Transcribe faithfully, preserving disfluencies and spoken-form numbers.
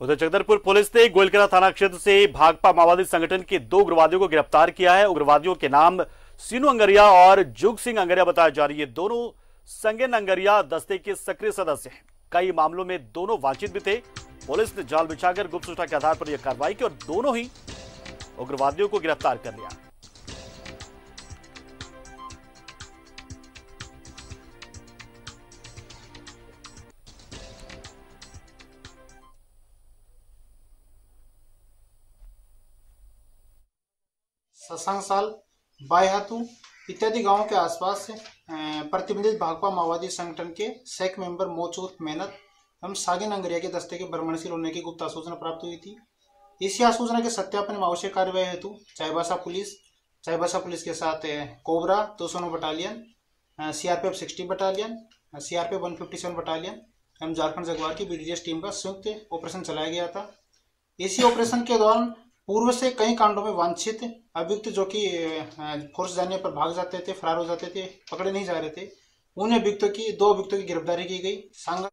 उधर जगदलपुर पुलिस ने गोइलकेरा थाना क्षेत्र से भाकपा माओवादी संगठन के दो उग्रवादियों को गिरफ्तार किया है। उग्रवादियों के नाम सीनू अंगरिया और जुगसिंह अंगरिया बताया जा रही है। दोनों संगन अंगरिया दस्ते के सक्रिय सदस्य हैं। कई मामलों में दोनों वांछित भी थे। पुलिस ने जाल बिछाकर गुप्त सूचना के आधार पर यह कार्रवाई की और दोनों ही उग्रवादियों को गिरफ्तार कर लिया। ससंगसाल, बायहातू इत्यादि गांवों के आसपास प्रतिबंधित भाकपा माओवादी संगठन के सैक मेंबर मोचूर मेहनत एवं सागिन अंगरिया के दस्ते के भ्रमणशील होने की गुप्त आसूचना प्राप्त हुई थी। इसी आसूचना के सत्यापन में आवश्यक कार्यवाही हेतु चाईबासा पुलिस चाईबासा पुलिस के साथ कोबरा दो सौ नौ battalion, CRPF sixty battalion, CRPF one fifty seven battalion एवं झारखंड जगवार की बीडीएस टीम का संयुक्त ऑपरेशन चलाया गया था। इसी ऑपरेशन के दौरान पूर्व से कई कांडों में वांछित अभियुक्त जो कि फोर्स जाने पर भाग जाते थे, फरार हो जाते थे, पकड़े नहीं जा रहे थे, उन अभियुक्तों की दो अभियुक्तों की गिरफ्तारी की गई।